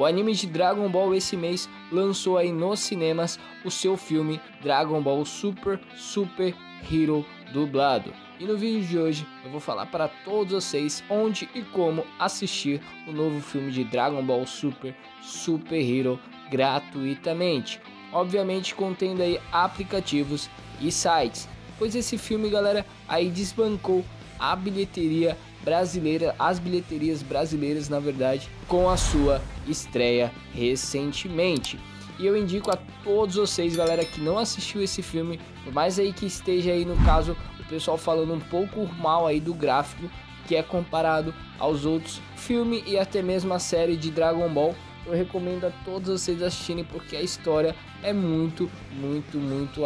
O anime de Dragon Ball esse mês lançou aí nos cinemas o seu filme Dragon Ball Super Super Hero dublado. E no vídeo de hoje eu vou falar para todos vocês onde e como assistir o novo filme de Dragon Ball Super Super Hero gratuitamente. Obviamente contendo aí aplicativos e sites, pois esse filme, galera, aí desbancou a bilheteria brasileira, as bilheterias brasileiras, na verdade, com a sua estreia recentemente. E eu indico a todos vocês, galera, que não assistiu esse filme, por mais aí que esteja aí, no caso, o pessoal falando um pouco mal aí do gráfico, que é comparado aos outros filmes e até mesmo a série de Dragon Ball. Eu recomendo a todos vocês assistirem, porque a história é muito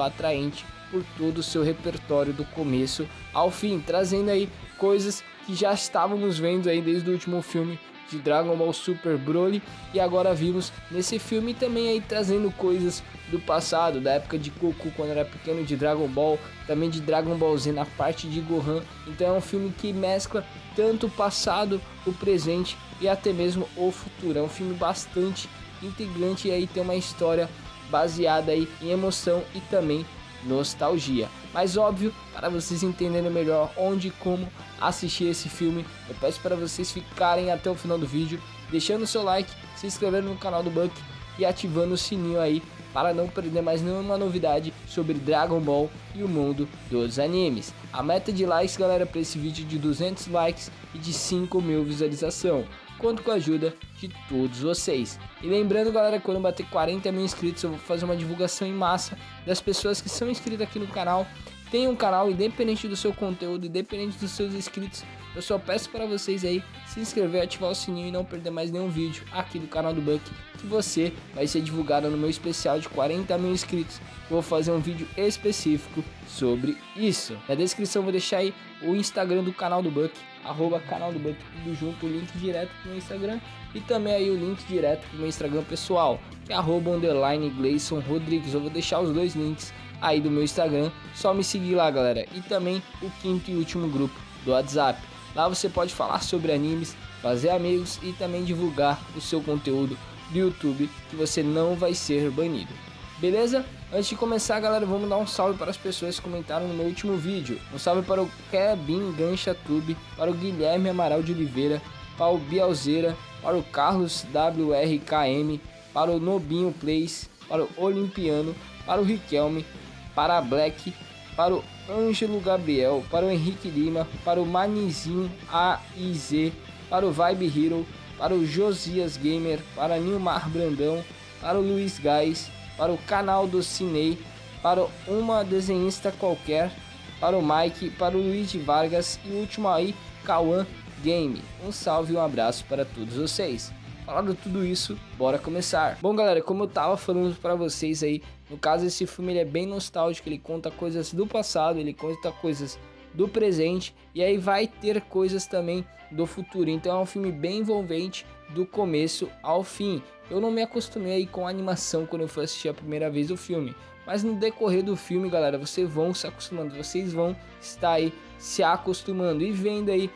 atraente por todo o seu repertório do começo ao fim, trazendo aí coisas que já estávamos vendo aí desde o último filme de Dragon Ball Super Broly, e agora vimos nesse filme também aí trazendo coisas do passado, da época de Goku quando era pequeno, de Dragon Ball, também de Dragon Ball Z na parte de Gohan. Então é um filme que mescla tanto o passado, o presente e até mesmo o futuro. É um filme bastante intrigante e aí tem uma história baseada aí em emoção e também nostalgia. Mas óbvio, para vocês entenderem melhor onde e como assistir esse filme, eu peço para vocês ficarem até o final do vídeo, deixando o seu like, se inscrevendo no canal do Bucky e ativando o sininho aí para não perder mais nenhuma novidade sobre Dragon Ball e o mundo dos animes. A meta de likes, galera, para esse vídeo é de 200 likes e de 5.000 visualização. Conto com a ajuda de todos vocês. E lembrando, galera, quando bater 40.000 inscritos, eu vou fazer uma divulgação em massa das pessoas que são inscritas aqui no canal. Tem um canal, independente do seu conteúdo, independente dos seus inscritos, eu só peço para vocês aí se inscrever, ativar o sininho e não perder mais nenhum vídeo aqui do canal do Bucky, que você vai ser divulgado no meu especial de 40.000 inscritos. Vou fazer um vídeo específico sobre isso. Na descrição eu vou deixar aí o Instagram do canal do Bucky, @canaldobucky, tudo junto, o link direto pro meu Instagram e também aí o link direto pro meu Instagram pessoal, que é @_GleisonRodrigues. Eu vou deixar os dois links aí do meu Instagram, só me seguir lá, galera. E também o 5º e último grupo do WhatsApp. Lá você pode falar sobre animes, fazer amigos e também divulgar o seu conteúdo do YouTube, que você não vai ser banido. Beleza? Antes de começar, galera, vamos dar um salve para as pessoas que comentaram no meu último vídeo. Um salve para o Kevin Ganchatube, para o Guilherme Amaral de Oliveira, para o Bielzeira, para o Carlos WRKM, para o Nobinho Plays, para o Olimpiano, para o Riquelme, para a Black, para o Ângelo Gabriel, para o Henrique Lima, para o Manizinho AIZ, para o Vibe Hero, para o Josias Gamer, para Nilmar Brandão, para o Luiz Gás, para o Canal do Cinei, para uma desenhista qualquer, para o Mike, para o Luigi Vargas e o último aí, Cauã Game. Um salve e um abraço para todos vocês. Falando tudo isso, bora começar. Bom, galera, como eu tava falando para vocês aí, no caso esse filme ele é bem nostálgico, ele conta coisas do passado, ele conta coisas do presente e aí vai ter coisas também do futuro. Então é um filme bem envolvente do começo ao fim. Eu não me acostumei com a animação quando eu fui assistir a primeira vez o filme, mas no decorrer do filme, galera, vocês vão se acostumando, vocês vão estar aí se acostumando e vendo aí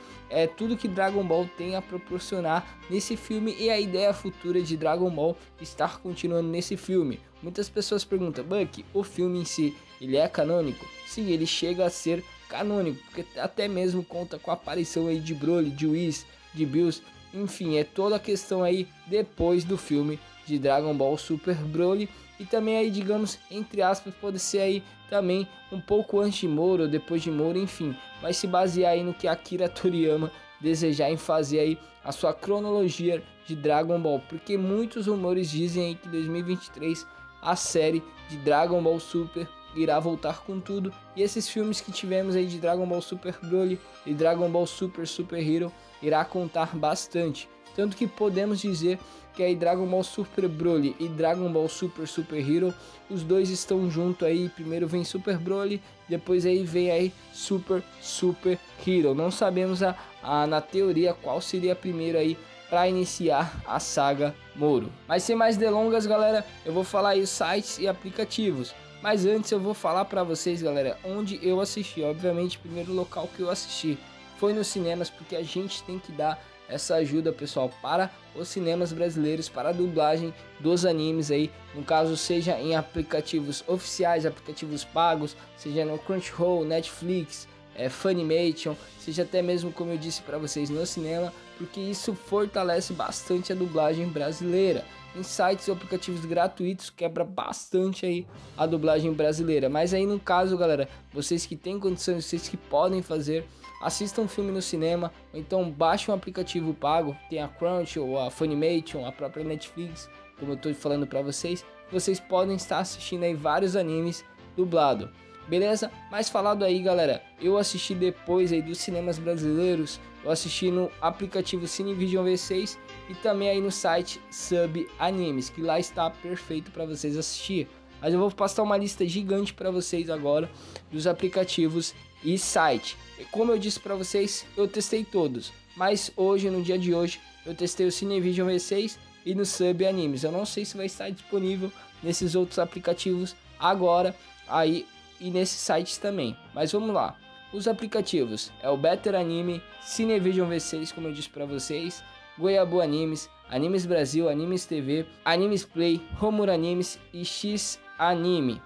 tudo que Dragon Ball tem a proporcionar nesse filme e a ideia futura de Dragon Ball estar continuando nesse filme. Muitas pessoas perguntam, Bucky, o filme em si, ele é canônico? Sim, ele chega a ser canônico, porque até mesmo conta com a aparição aí de Broly, de Whis, de Bills, enfim, é toda a questão aí depois do filme de Dragon Ball Super Broly. E também aí, digamos, entre aspas, pode ser aí também um pouco antes de Moro, depois de Moro, enfim. Vai se basear aí no que Akira Toriyama desejar em fazer aí a sua cronologia de Dragon Ball. Porque muitos rumores dizem aí que em 2023 a série de Dragon Ball Super irá voltar com tudo. E esses filmes que tivemos aí de Dragon Ball Super Broly e Dragon Ball Super Super Hero irá contar bastante. Tanto que podemos dizer que aí Dragon Ball Super Broly e Dragon Ball Super Super Hero, os dois estão junto aí, primeiro vem Super Broly, depois aí vem aí Super Super Hero. Não sabemos na teoria qual seria primeiro aí para iniciar a saga Moro. Mas sem mais delongas, galera, eu vou falar aí sites e aplicativos. Mas antes eu vou falar para vocês, galera, onde eu assisti. Obviamente, o primeiro local que eu assisti foi nos cinemas, porque a gente tem que dar essa ajuda, pessoal, para os cinemas brasileiros, para a dublagem dos animes aí, no caso, seja em aplicativos oficiais, aplicativos pagos, seja no Crunchyroll, Netflix, Funimation, seja até mesmo, como eu disse para vocês, no cinema, porque isso fortalece bastante a dublagem brasileira. Em sites e aplicativos gratuitos quebra bastante aí a dublagem brasileira, mas aí no caso, galera, vocês que têm condições, vocês que podem fazer, assistam um filme no cinema, ou então baixem um aplicativo pago, tem a Crunchyroll, a Funimation, a própria Netflix, como eu estou falando para vocês, vocês podem estar assistindo aí vários animes dublado. Beleza? Mas falado aí, galera, eu assisti depois aí dos cinemas brasileiros, eu assisti no aplicativo CineVision V6 e também aí no site Sub Animes, que lá está perfeito para vocês assistir. Mas eu vou passar uma lista gigante para vocês agora dos aplicativos e site. E como eu disse para vocês, eu testei todos, mas hoje, no dia de hoje, eu testei o CineVision V6 e no Sub Animes. Eu não sei se vai estar disponível nesses outros aplicativos agora, aí e nesses sites também, mas vamos lá. Os aplicativos é o Better Anime, CineVision V6, como eu disse para vocês, Goiaboo Animes, Animes Brasil, Animes TV, Animes Play, Rumor Animes e X Anime.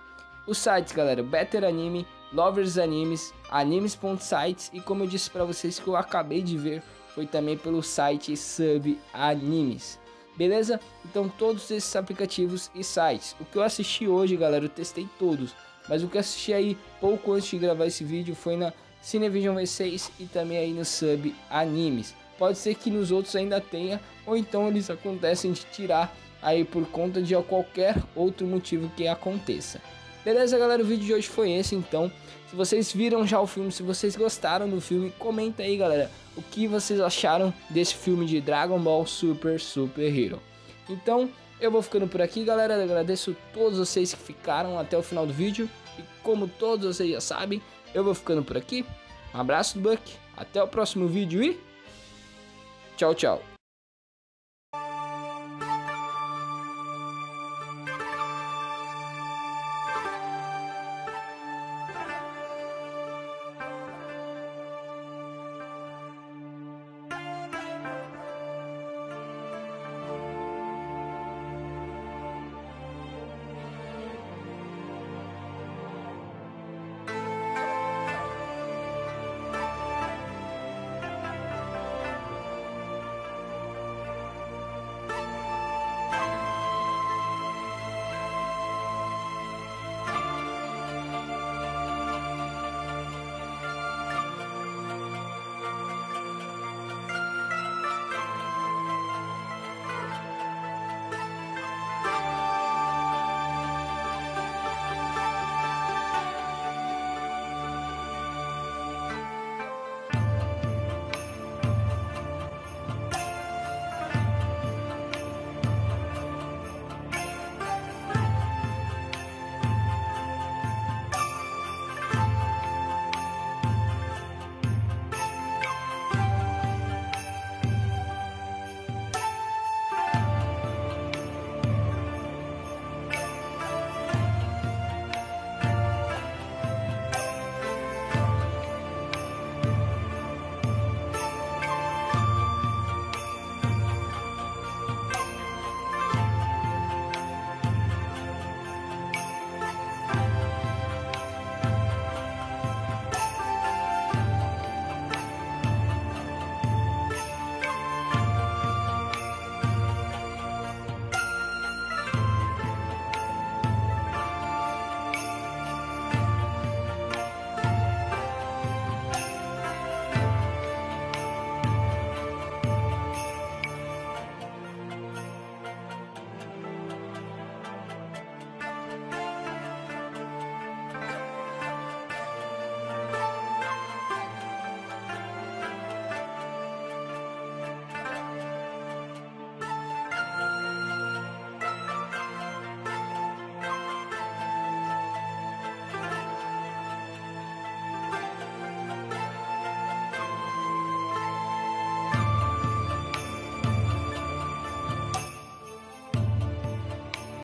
Os sites, galera, Better Anime, Lovers Animes, Animes.sites e, como eu disse para vocês, que eu acabei de ver, foi também pelo site Sub Animes. Beleza? Então todos esses aplicativos e sites. O que eu assisti hoje, galera, eu testei todos. Mas o que eu assisti aí pouco antes de gravar esse vídeo foi na CineVision V6 e também aí no Sub Animes. Pode ser que nos outros ainda tenha, ou então eles acontecem de tirar aí por conta de qualquer outro motivo que aconteça. Beleza, galera? O vídeo de hoje foi esse, então. Se vocês viram já o filme, se vocês gostaram do filme, comenta aí, galera, o que vocês acharam desse filme de Dragon Ball Super Super Hero. Então, eu vou ficando por aqui, galera. Eu agradeço a todos vocês que ficaram até o final do vídeo. E como todos vocês já sabem, eu vou ficando por aqui. Um abraço do Bucky. Até o próximo vídeo e tchau, tchau.